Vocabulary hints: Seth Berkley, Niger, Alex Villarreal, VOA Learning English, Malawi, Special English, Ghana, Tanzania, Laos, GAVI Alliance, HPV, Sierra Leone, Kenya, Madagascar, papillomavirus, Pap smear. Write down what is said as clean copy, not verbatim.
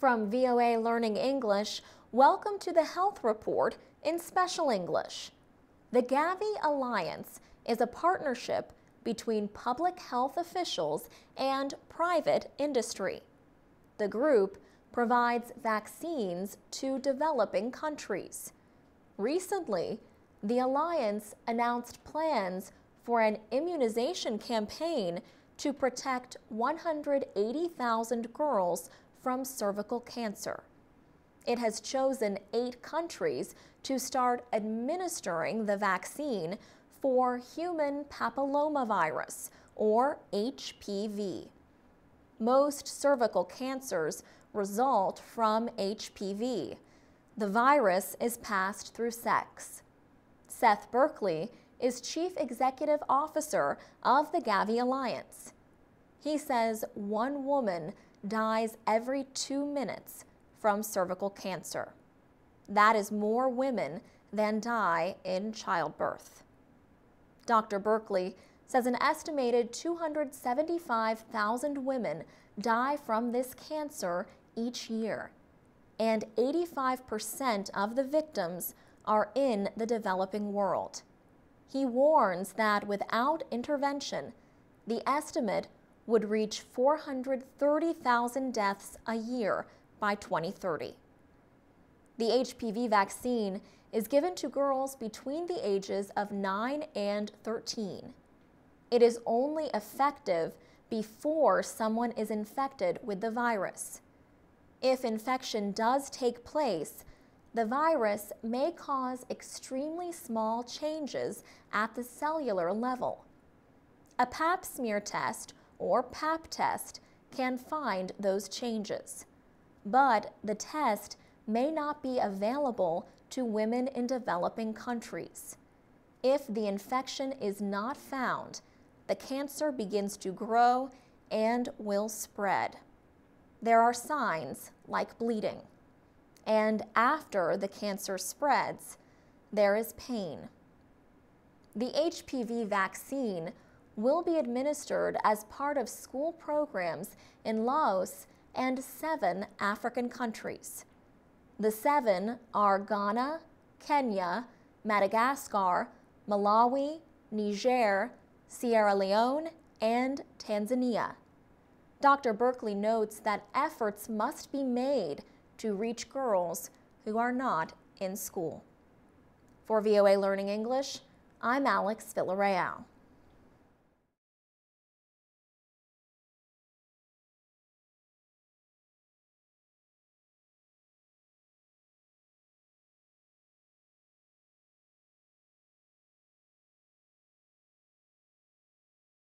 From VOA Learning English, welcome to the Health Report in Special English. The GAVI Alliance is a partnership between public health officials and private industry. The group provides vaccines to developing countries. Recently, the alliance announced plans for an immunization campaign to protect 180,000 girls from cervical cancer. It has chosen 8 countries to start administering the vaccine for human papillomavirus, or HPV. Most cervical cancers result from HPV. The virus is passed through sex. Seth Berkley is Chief Executive Officer of the GAVI Alliance. He says one woman dies every 2 minutes from cervical cancer. That is more women than die in childbirth. Dr. Berkley says an estimated 275,000 women die from this cancer each year, and 85% of the victims are in the developing world. He warns that without intervention, the estimate would reach 430,000 deaths a year by 2030. The HPV vaccine is given to girls between the ages of 9 and 13. It is only effective before someone is infected with the virus. If infection does take place, the virus may cause extremely small changes at the cellular level. A Pap smear test, or Pap test, can find those changes, but the test may not be available to women in developing countries. If the infection is not found, the cancer begins to grow and will spread. There are signs like bleeding, and after the cancer spreads, there is pain. The HPV vaccine will be administered as part of school programs in Laos and 7 African countries. The 7 are Ghana, Kenya, Madagascar, Malawi, Niger, Sierra Leone, and Tanzania. Dr. Berkley notes that efforts must be made to reach girls who are not in school. For VOA Learning English, I'm Alex Villarreal.